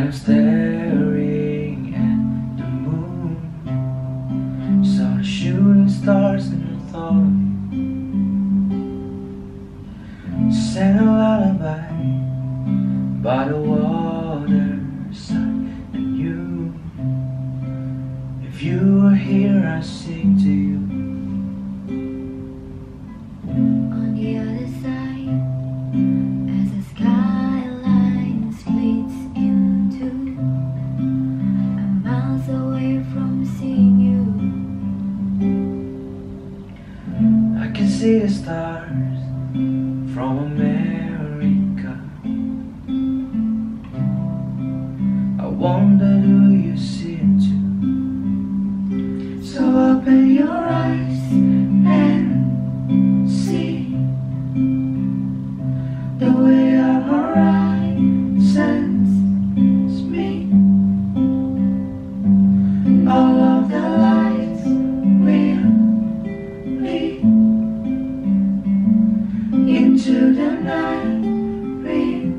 I'm staring at the moon. Saw the shooting stars and I thought sang a lullaby by the waterside. And you, if you were here, I'd sing to you. On the other side, I can see the stars from America. I wonder, do you see them too? So open your eyes and see the way our horizons meet. All of the lights will lead into the night with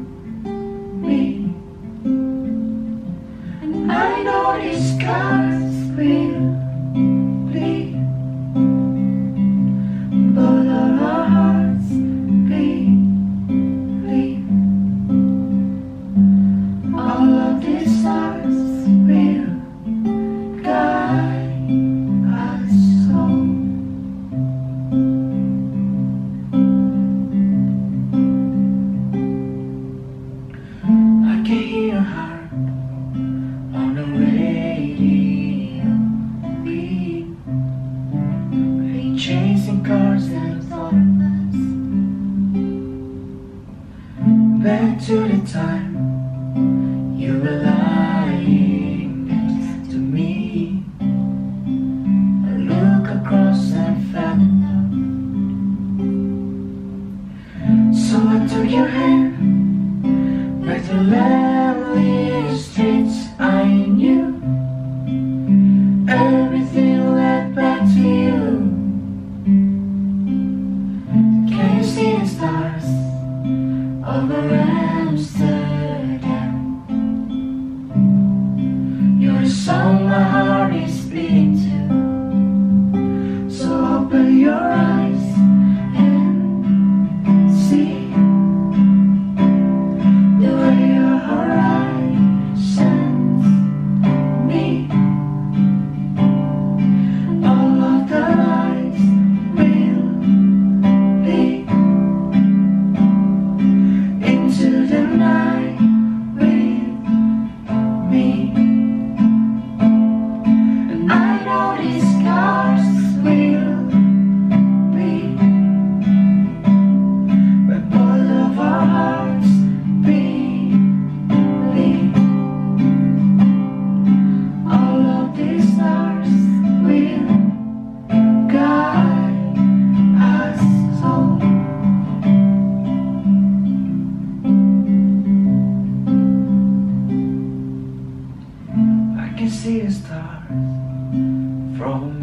me. And I know these skies will bleed, but all our hearts believe. All of these stars will guide us home. I can hear her on the radio beat. They chasing cars and thoughts back to the time you were lying to me. I look across and fell in love, so I took your hand. Back to lonely streets I knew, everything led back to you. Can you see the stars over Amsterdam? You're the song my heart is beating to. So open your eyes and see stars from